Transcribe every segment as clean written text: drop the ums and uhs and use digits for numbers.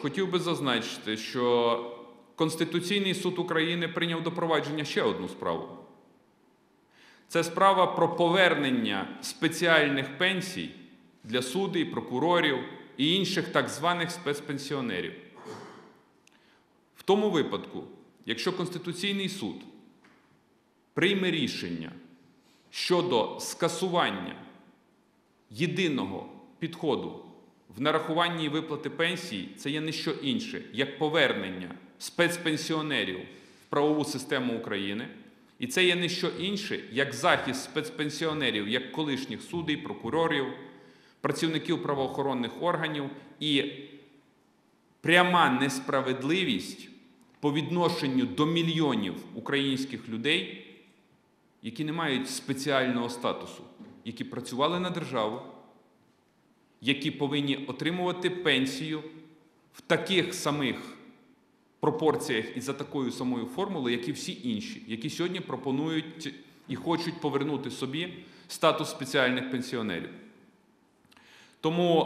хотів би зазначити, що Конституційний суд України прийняв до провадження ще одну справу. Це справа про повернення спеціальних пенсій для суддів, прокурорів і інших так званих спецпенсіонерів. В тому випадку, якщо Конституційний суд прийме рішення щодо скасування єдиного підходу в нарахуванні і виплати пенсій, це є не що інше, як повернення спецпенсіонерів в правову систему України, і це є не що інше, як захист спецпенсіонерів, як колишніх суддів, прокурорів, працівників правоохоронних органів і пряма несправедливість по відношенню до мільйонів українських людей, які не мають спеціального статусу, які працювали на державу, які повинні отримувати пенсію в таких самих пропорціях і за такою самою формулою, як і всі інші, які сьогодні пропонують і хочуть повернути собі статус спеціальних пенсіонерів. Тому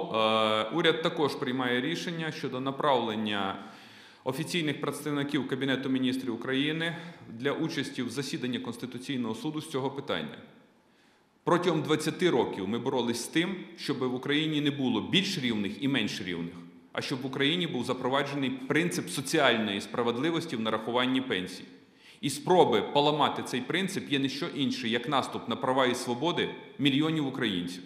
уряд також приймає рішення щодо направлення офіційних представників Кабінету Міністрів України для участі в засіданні Конституційного суду з цього питання. Протягом 20 років ми боролись з тим, щоб в Україні не було більш рівних і менш рівних, а щоб в Україні був запроваджений принцип соціальної справедливості в нарахуванні пенсій. І спроби поламати цей принцип є не що інше, як наступ на права і свободи мільйонів українців.